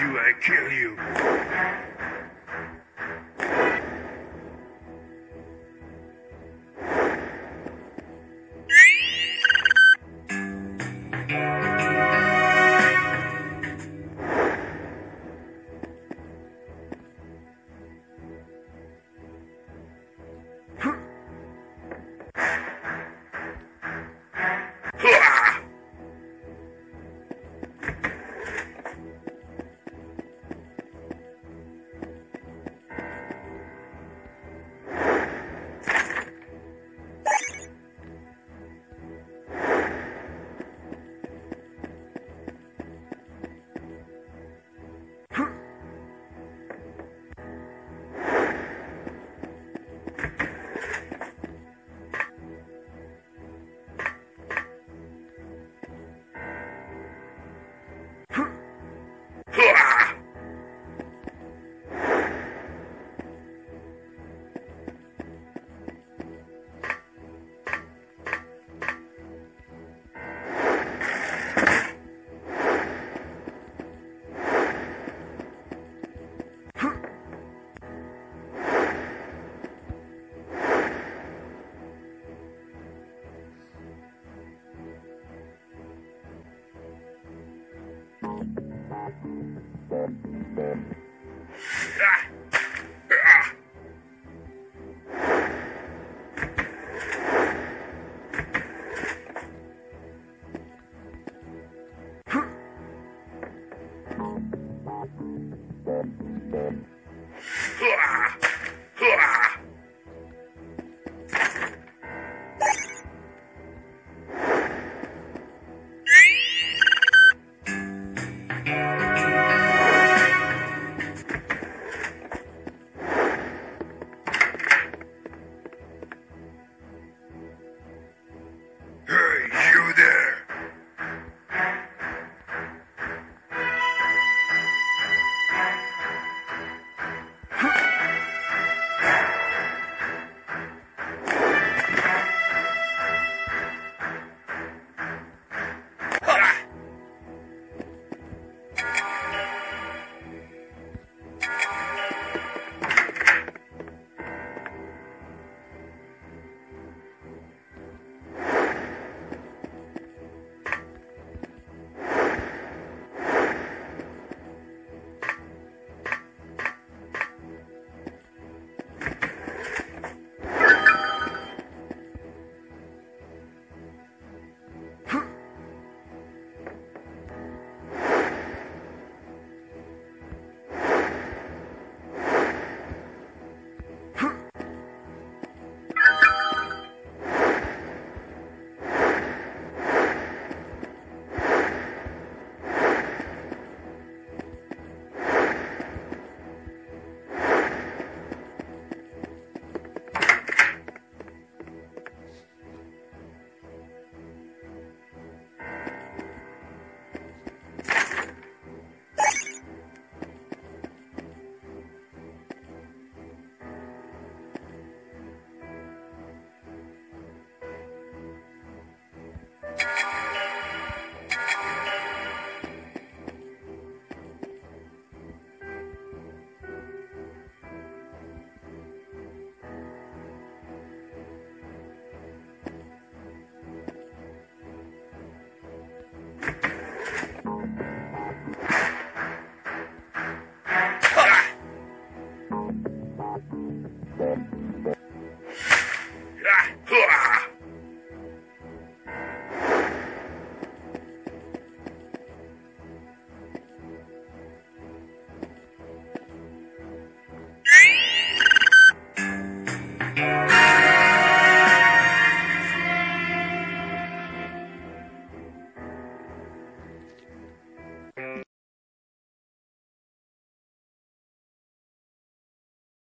You and kill you.